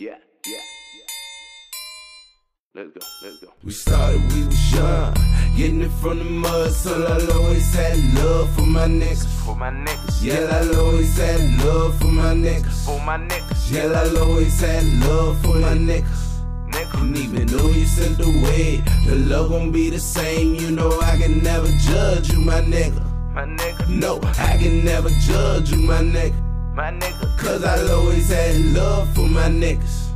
Yeah. Let's go. We started, we was young, getting it from the mud, so I always had love for my niggas. Yeah, I always had love for my niggas. Yeah, I always had love for my niggas. And even though you sent away, the love won't be the same. You know I can never judge you, my nigga. No, I can never judge you, my nigga. Cause I always had love for my niggas.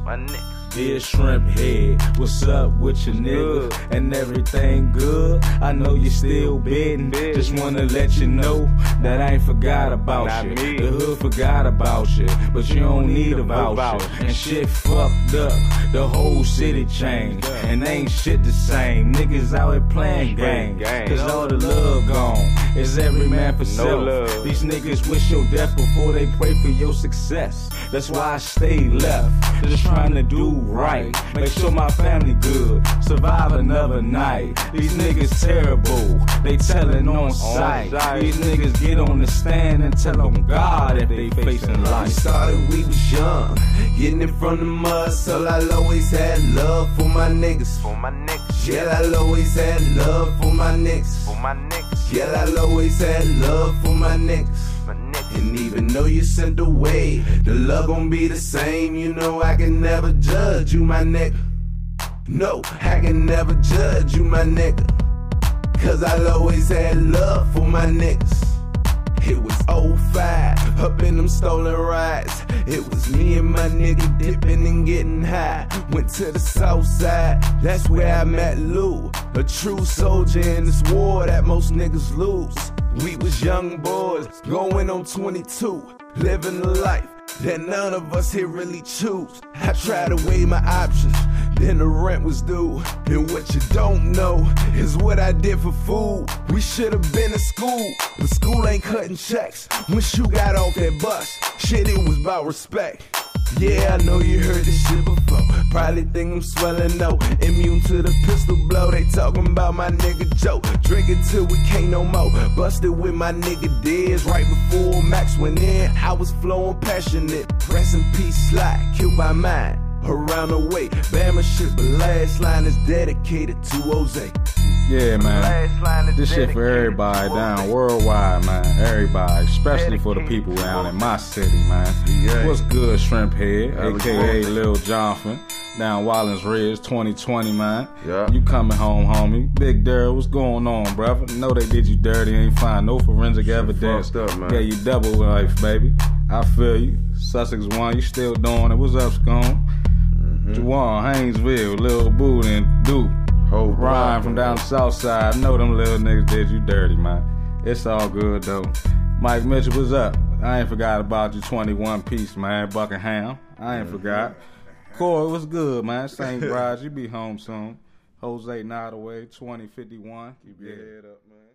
Dear Shrimp Head, what's up with your niggas? And everything good? I know you still bidding. Just wanna let you know that I ain't forgot about you. The hood forgot about you, but you don't need a voucher. And shit fucked up, the whole city changed, and ain't shit the same. Niggas out here playing games, cause all the love gone. It's every man for self. These niggas wish your death before they pray for your success. That's why I stay left, just trying to do right, make sure my family good, survive another night. These niggas terrible, they telling on sight. These niggas get on the stand and tell on God that they facing life. We started, we was young, getting it from the mud, so I always had love for my niggas. Yeah, I always had love for my niggas. Yeah, I always had love for my niggas. And even though you sent away, the love gon' be the same. You know I can never judge you, my nigga. No, I can never judge you, my nigga. Cause I always had love for my niggas. It was 05, up in them stolen rides. It was me and my nigga dipping and getting high. Went to the south side, that's where I met Lou, a true soldier in this war that most niggas lose. We was young boys, going on 22, living the life that none of us here really choose. I tried to weigh my options, then the rent was due. And what you don't know is what I did for food. We should have been in school, but school ain't cutting checks. Once you got off that bus, shit, it was about respect. Yeah, I know you heard this shit before. Probably think I'm swelling out, immune to the pistol blow. They talking about my nigga Joe, drinking till we can't no more. Busted with my nigga Dez right before Max went in. I was flowing passionate. Rest in peace, Sly, killed by mine. Around the way, Bama shit, but last line is dedicated to Jose. Yeah, man, this shit for everybody down worldwide, man. Everybody, especially for the people down in my city, man. What's good, Shrimp Head, aka Lil Jonathan, down Wallins Ridge, 2020, man. Yeah. You coming home, homie. Big Daryl, what's going on, brother? Know they did you dirty, ain't find no forensic evidence. Up, man. Yeah, you double life, baby. I feel you. Sussex One, you still doing it. What's up, Scone? Juwan, Hainesville, Lil Boo, and Duke. Ryan from down the south side. I know them little niggas did you dirty, man. It's all good, though. Mike Mitchell, what's up? I ain't forgot about you, 21 Piece, man. Buckingham, I ain't forgot. Corey, what's good, man? St. Bride's, you be home soon. Jose Nottaway, 2051. Keep your head up, man.